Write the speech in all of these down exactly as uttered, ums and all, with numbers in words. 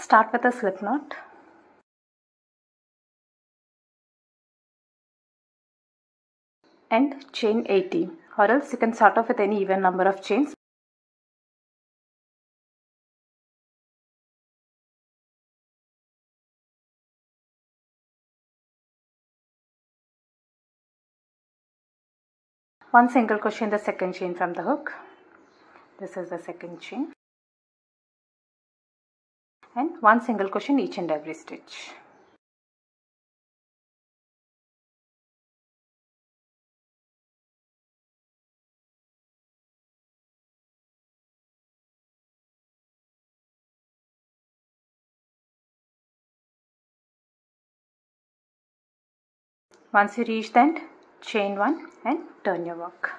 Start with a slip knot. And chain eighteen, or else you can start off with any even number of chains. One single crochet in the second chain from the hook. This is the second chain, and one single crochet in each and every stitch. Once you reach the end, chain one and turn your work.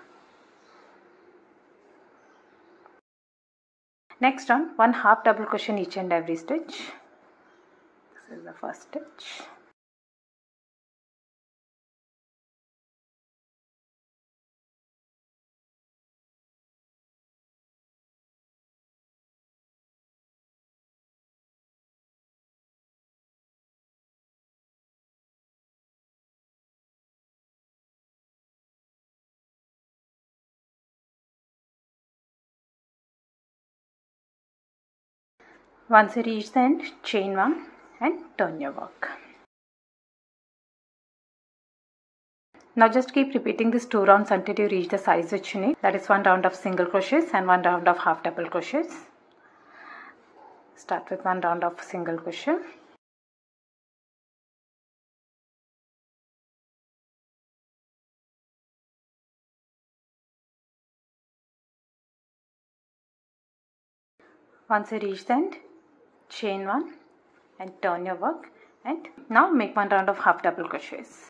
Next on, one half double crochet in each and every stitch. This is the first stitch. Once you reach the end, chain one and turn your work. Now just keep repeating these two rounds until you reach the size which you need. That is one round of single crochets and one round of half double crochets. Start with one round of single crochet. Once you reach the end, chain one and turn your work, and now make one round of half double crochets.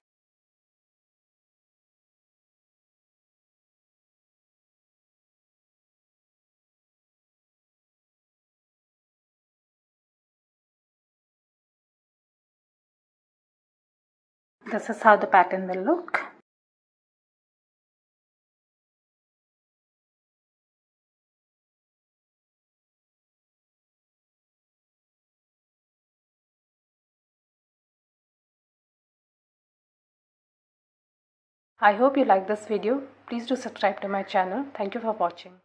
This is how the pattern will look. I hope you like this video. Please do subscribe to my channel. Thank you for watching.